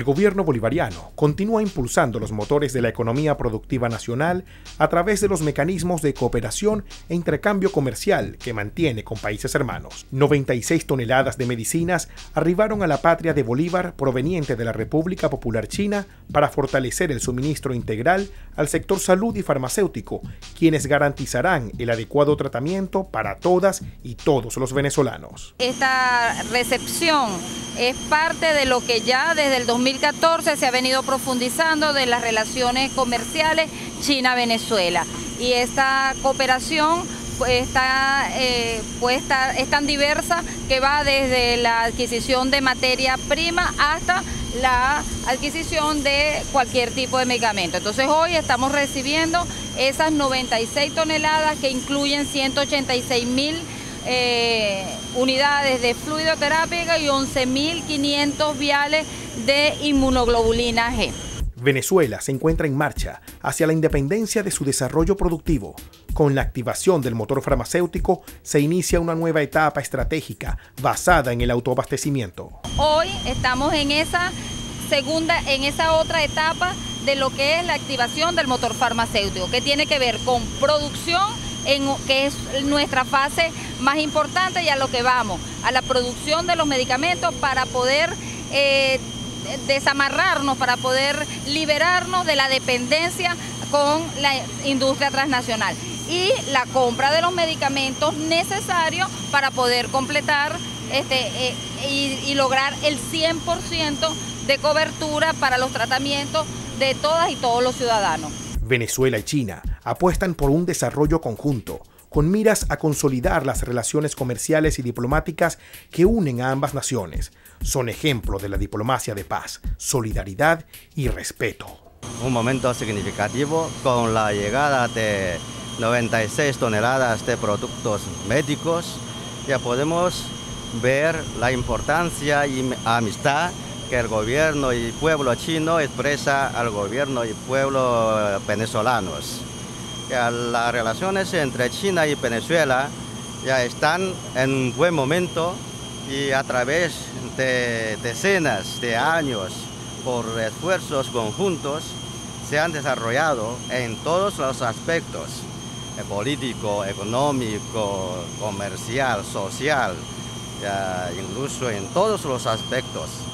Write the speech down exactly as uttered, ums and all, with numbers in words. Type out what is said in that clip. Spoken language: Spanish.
el gobierno bolivariano continúa impulsando los motores de la economía productiva nacional a través de los mecanismos de cooperación e intercambio comercial que mantiene con países hermanos. noventa y seis toneladas de medicinas arribaron a la patria de Bolívar proveniente de la República Popular China para fortalecer el suministro integral al sector salud y farmacéutico, quienes garantizarán el adecuado tratamiento para todas y todos los venezolanos. Esta recepción es parte de lo que ya desde el dos mil catorce se ha venido profundizando de las relaciones comerciales China-Venezuela, y esta cooperación está, eh, pues está, es tan diversa que va desde la adquisición de materia prima hasta la adquisición de cualquier tipo de medicamento. Entonces hoy estamos recibiendo esas noventa y seis toneladas que incluyen ciento ochenta y seis mil eh, unidades de fluidoterapia y once mil quinientos viales de inmunoglobulina G. Venezuela se encuentra en marcha hacia la independencia de su desarrollo productivo. Con la activación del motor farmacéutico se inicia una nueva etapa estratégica basada en el autoabastecimiento. Hoy estamos en esa segunda, en esa otra etapa de lo que es la activación del motor farmacéutico, que tiene que ver con producción, en, que es nuestra fase más importante y a lo que vamos, a la producción de los medicamentos para poder eh, desamarrarnos, para poder liberarnos de la dependencia con la industria transnacional y la compra de los medicamentos necesarios para poder completar este, eh, y, y lograr el cien por ciento de cobertura para los tratamientos de todas y todos los ciudadanos. Venezuela y China apuestan por un desarrollo conjunto, con miras a consolidar las relaciones comerciales y diplomáticas que unen a ambas naciones. Son ejemplo de la diplomacia de paz, solidaridad y respeto. Un momento significativo con la llegada de noventa y seis toneladas de productos médicos. Ya podemos ver la importancia y amistad que el gobierno y pueblo chino expresa al gobierno y pueblo venezolanos. Ya las relaciones entre China y Venezuela ya están en un buen momento y a través de decenas de años por esfuerzos conjuntos se han desarrollado en todos los aspectos, político, económico, comercial, social, ya incluso en todos los aspectos.